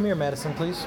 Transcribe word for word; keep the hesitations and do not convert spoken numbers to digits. Come here, Madison, please.